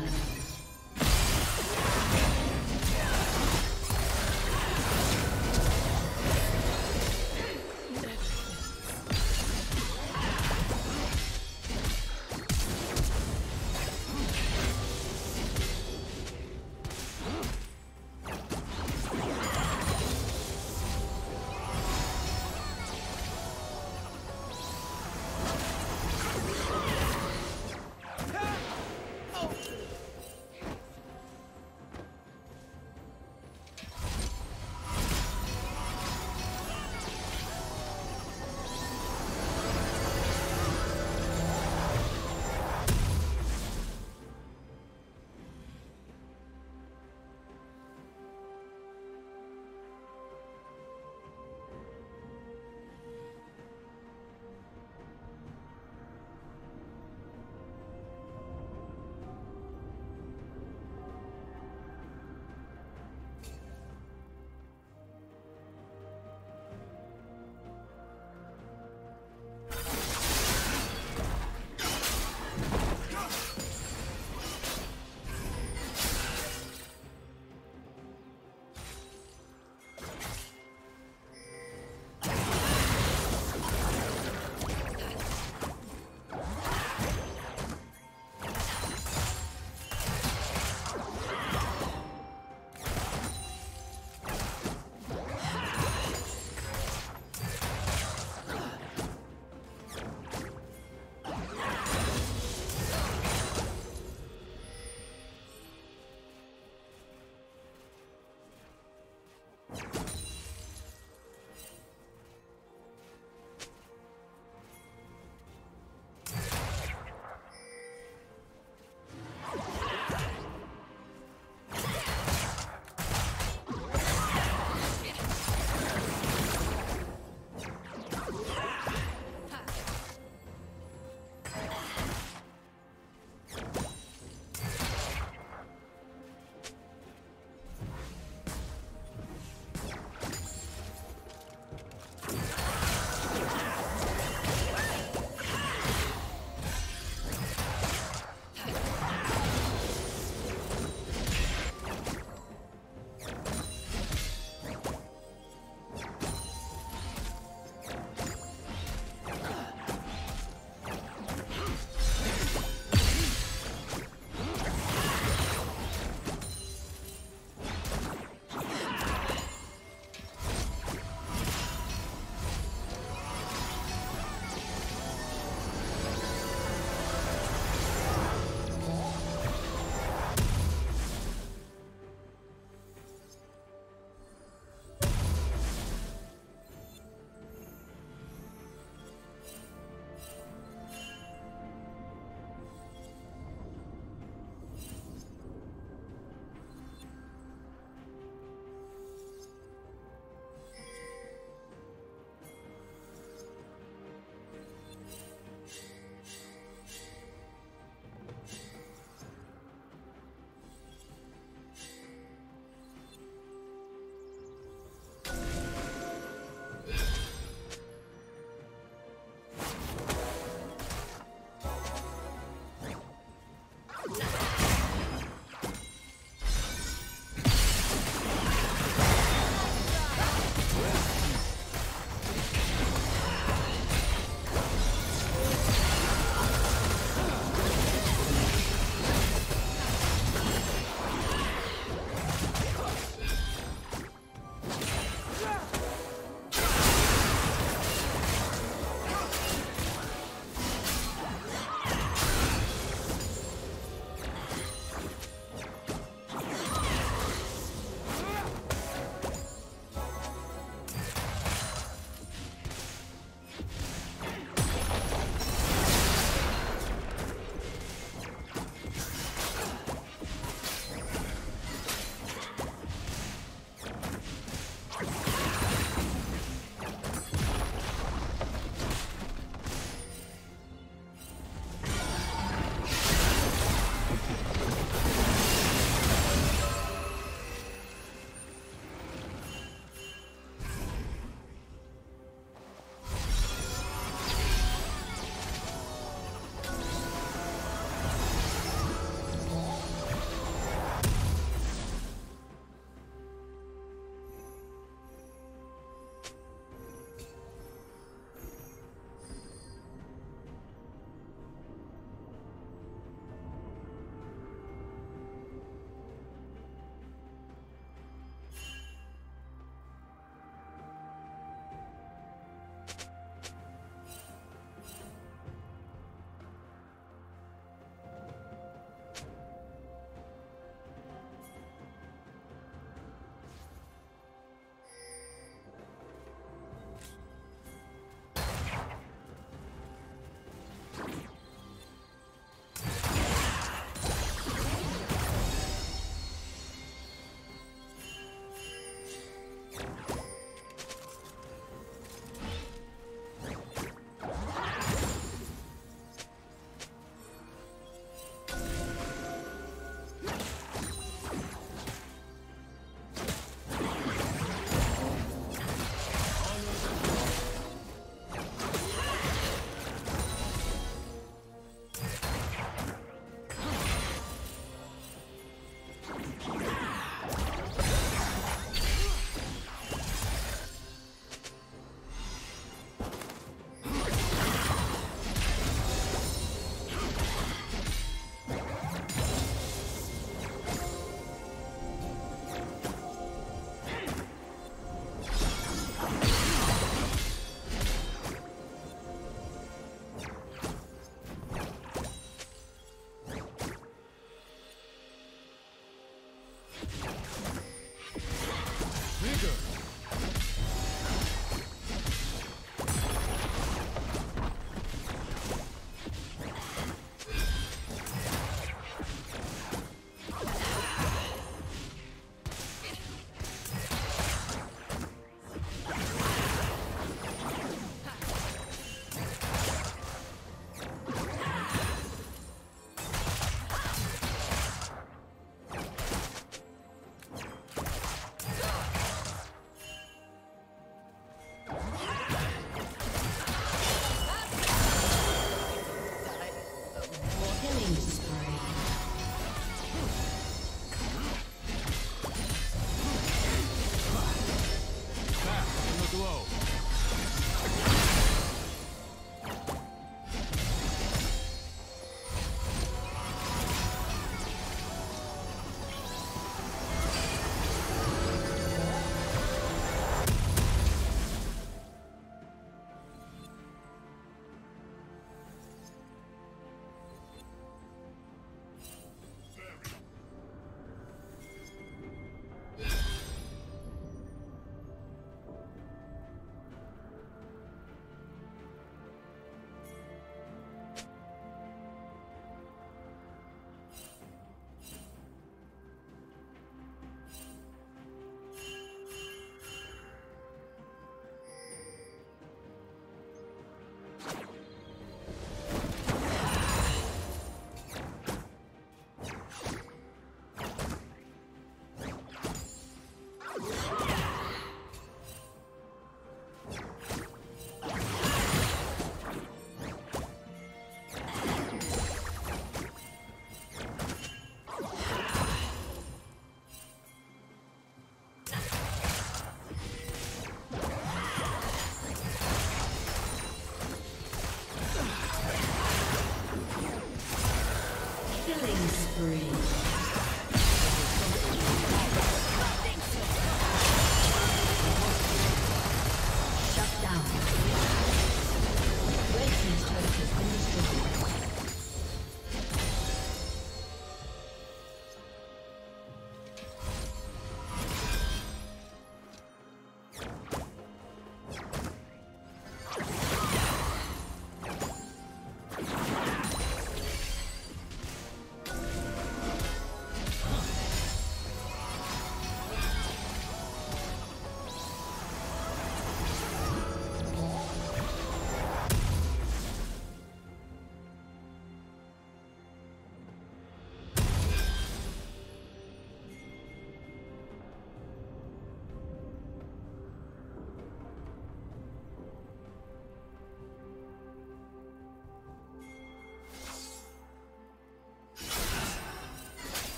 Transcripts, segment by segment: blood.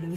Blue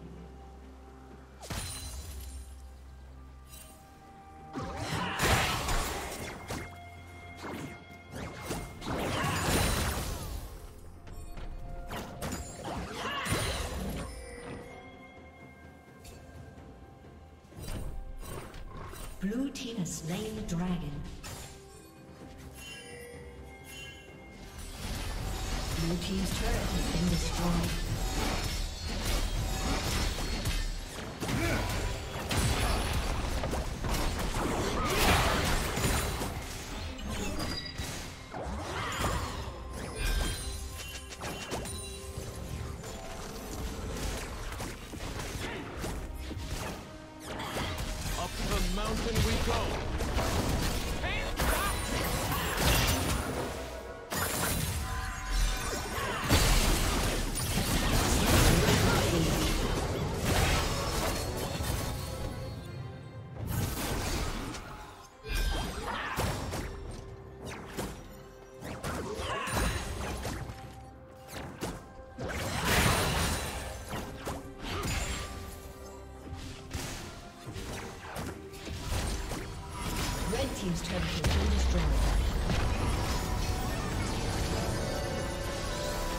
Blue team has slain the dragon. Blue team's turret has been destroyed. Team's turret has been destroyed.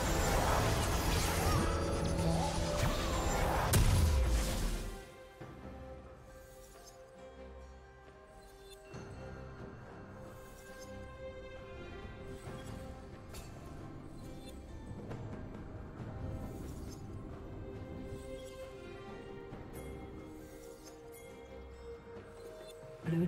Blue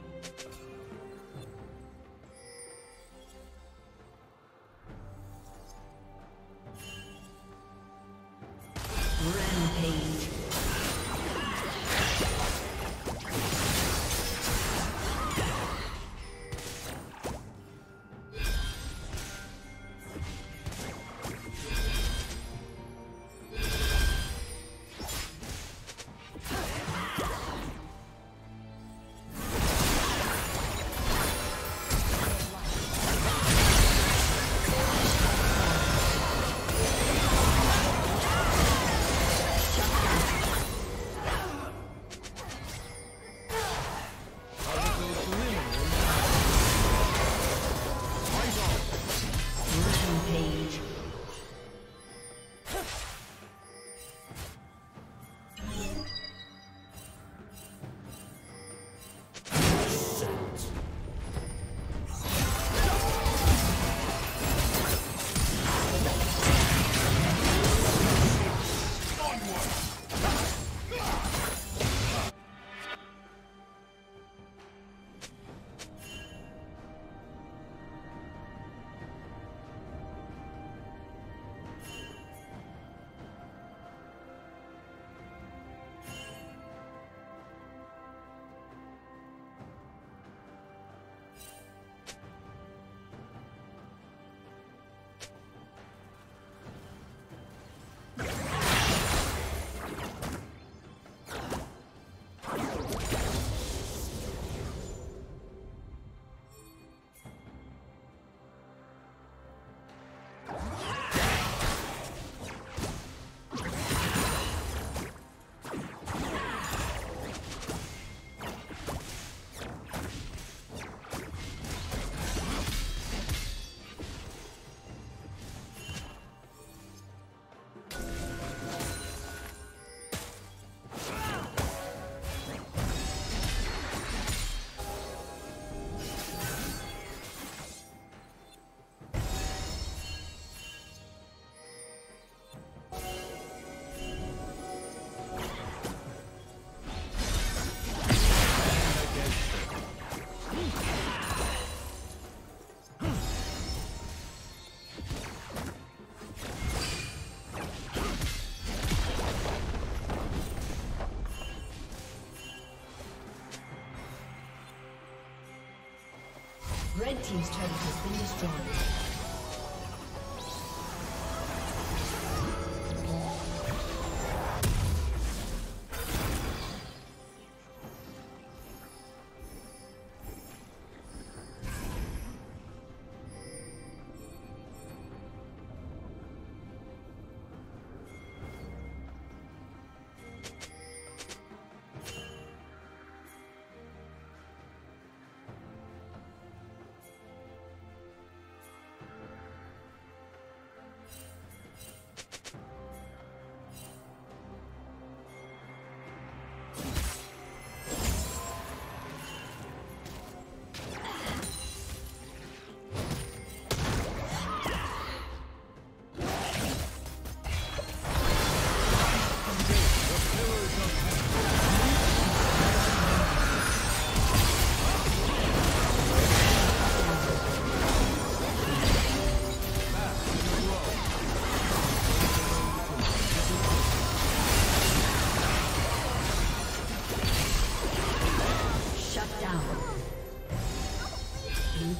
Red team's turret has been destroyed. Blue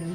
Blue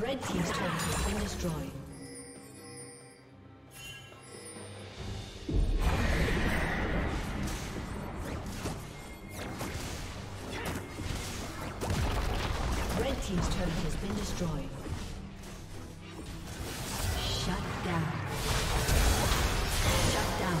Red team's turret has been destroyed. Red team's turret has been destroyed. Shut down. Shut down.